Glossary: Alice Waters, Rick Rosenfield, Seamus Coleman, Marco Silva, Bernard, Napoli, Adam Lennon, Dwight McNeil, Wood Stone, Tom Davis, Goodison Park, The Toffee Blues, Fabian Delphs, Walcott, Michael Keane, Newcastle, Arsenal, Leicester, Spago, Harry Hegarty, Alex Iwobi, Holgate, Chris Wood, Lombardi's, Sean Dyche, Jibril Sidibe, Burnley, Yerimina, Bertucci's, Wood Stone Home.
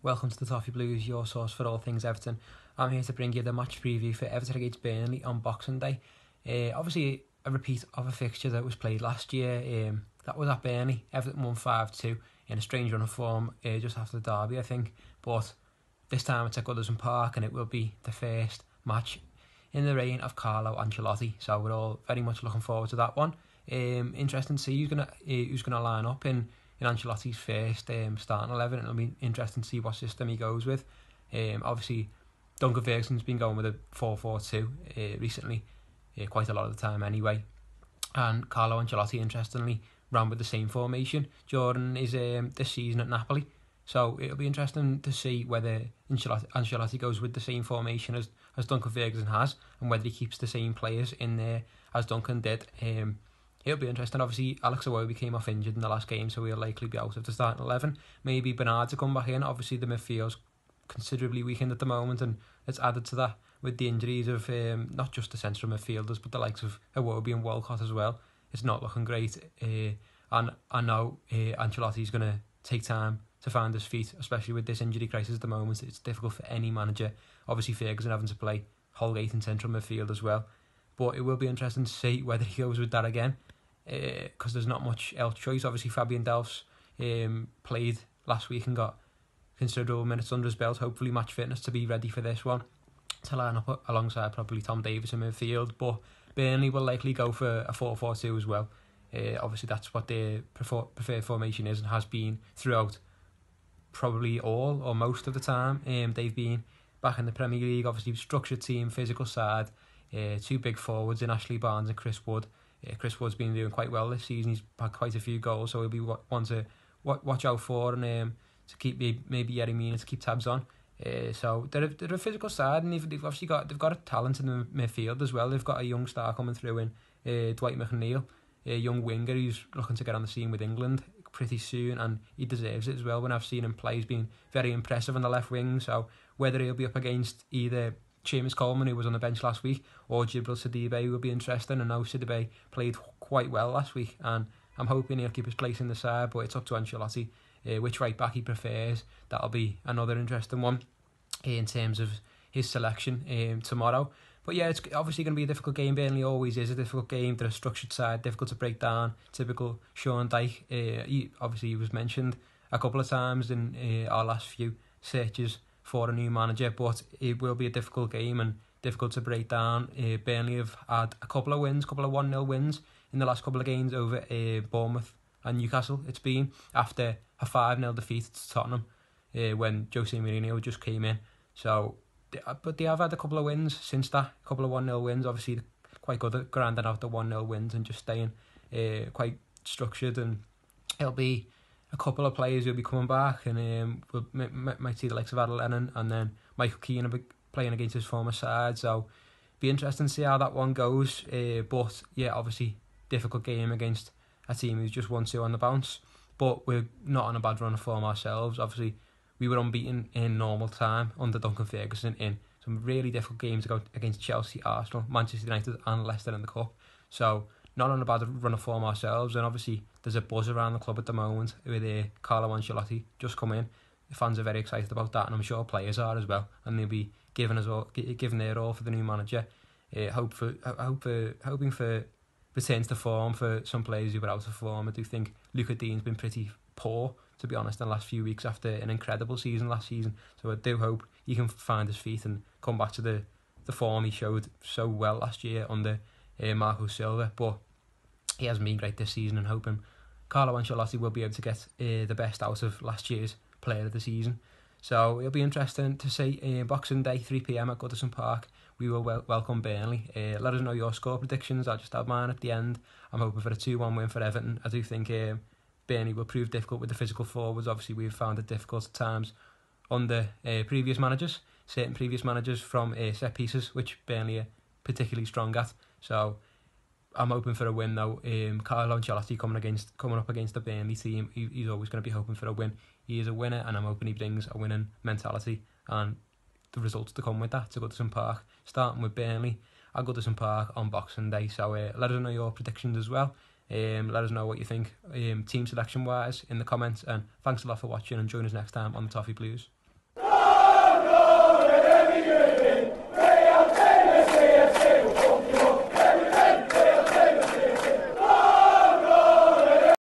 Welcome to the Toffee Blues, your source for all things Everton. I'm here to bring you the match preview for Everton against Burnley on Boxing Day. Obviously, a repeat of a fixture that was played last year. That was at Burnley. Everton won 5-2 in a strange run of form just after the derby, I think. But this time it's at Goodison Park, and it will be the first match in the reign of Carlo Ancelotti. So we're all very much looking forward to that one. Interesting to see who's gonna line up in Ancelotti's first starting 11. It'll be interesting to see what system he goes with. Obviously, Duncan Ferguson's been going with a 4-4-2 recently, quite a lot of the time anyway. And Carlo Ancelotti, interestingly, ran with the same formation during his this season at Napoli. So it'll be interesting to see whether Ancelotti goes with the same formation as Duncan Ferguson has, and whether he keeps the same players in there as Duncan did. It'll be interesting. Obviously, Alex Iwobi came off injured in the last game, so he'll likely be out of the starting 11. Maybe Bernard to come back in. Obviously, the midfield's considerably weakened at the moment, and it's added to that with the injuries of not just the central midfielders, but the likes of Iwobi and Walcott as well. It's not looking great. And I know Ancelotti's going to take time to find his feet, especially with this injury crisis at the moment. It's difficult for any manager. Obviously, Ferguson having to play Holgate in central midfield as well. But it will be interesting to see whether he goes with that again, because there's not much else choice. Obviously, Fabian Delphs played last week and got considerable minutes under his belt, hopefully match fitness to be ready for this one, to line up alongside probably Tom Davis in midfield. But Burnley will likely go for a 4-4-2 as well. Obviously, that's what their preferred formation is and has been throughout probably all or most of the time. They've been back in the Premier League, obviously structured team, physical side. Two big forwards in Ashley Barnes and Chris Wood. Chris Wood's been doing quite well this season. He's had quite a few goals, so he'll be one to watch out for, and to keep maybe Yerimina to keep tabs on. So they're a physical side, and they've obviously got a talent in the midfield as well. They've got a young star coming through in Dwight McNeil, a young winger who's looking to get on the scene with England pretty soon, and he deserves it as well. When I've seen him play, he's been very impressive on the left wing. So whether he'll be up against either Seamus Coleman, who was on the bench last week, or Jibril Sidibe will be interesting. I know Sidibe played quite well last week, and I'm hoping he'll keep his place in the side, but it's up to Ancelotti which right back he prefers. That'll be another interesting one in terms of his selection tomorrow. But yeah, it's obviously going to be a difficult game. Burnley always is a difficult game. They're a structured side, difficult to break down. Typical Sean Dyche. He was mentioned a couple of times in our last few searches for a new manager, but it will be a difficult game and difficult to break down. Burnley have had a couple of wins, a couple of 1-0 wins in the last couple of games over Bournemouth and Newcastle. It's been after a 5-0 defeat to Tottenham when Jose Mourinho just came in. But they have had a couple of wins since that, a couple of 1-0 wins. Obviously, they're quite good at grinding out the 1-0 wins and just staying quite structured, and it'll be a couple of players will be coming back, and might see the likes of Adam Lennon and then Michael Keane playing against his former side. So be interesting to see how that one goes. But yeah, obviously difficult game against a team who's just 1-2 on the bounce. But we're not on a bad run of form ourselves. Obviously, we were unbeaten in normal time under Duncan Ferguson in some really difficult games against Chelsea, Arsenal, Manchester United and Leicester in the Cup. So not on a bad run of form ourselves, and obviously there's a buzz around the club at the moment with Carlo Ancelotti just come in. The fans are very excited about that, and I'm sure players are as well, and they'll be giving their all for the new manager. Hoping for returns to form for some players who were out of form. I do think Luca Dean's been pretty poor, to be honest, in the last few weeks after an incredible season last season. So I do hope he can find his feet and come back to the form he showed so well last year under Marco Silva. But he hasn't been great this season, and hoping Carlo Ancelotti will be able to get the best out of last year's player of the season. So it'll be interesting to see. Boxing Day, 3 p.m. at Goodison Park. We will welcome Burnley. Let us know your score predictions. I'll just have mine at the end. I'm hoping for a 2-1 win for Everton. I do think Burnley will prove difficult with the physical forwards. Obviously, we've found it difficult at times under previous managers, certain previous managers, from set pieces, which Burnley are particularly strong at. So I'm hoping for a win though. Carlo Ancelotti coming up against the Burnley team, he's always going to be hoping for a win. He is a winner, and I'm hoping he brings a winning mentality and the results to come with that to Goodison Park, starting with Burnley at Goodison Park on Boxing Day. So let us know your predictions as well. Let us know what you think team selection wise in the comments, and thanks a lot for watching, and join us next time on the Toffee Blues.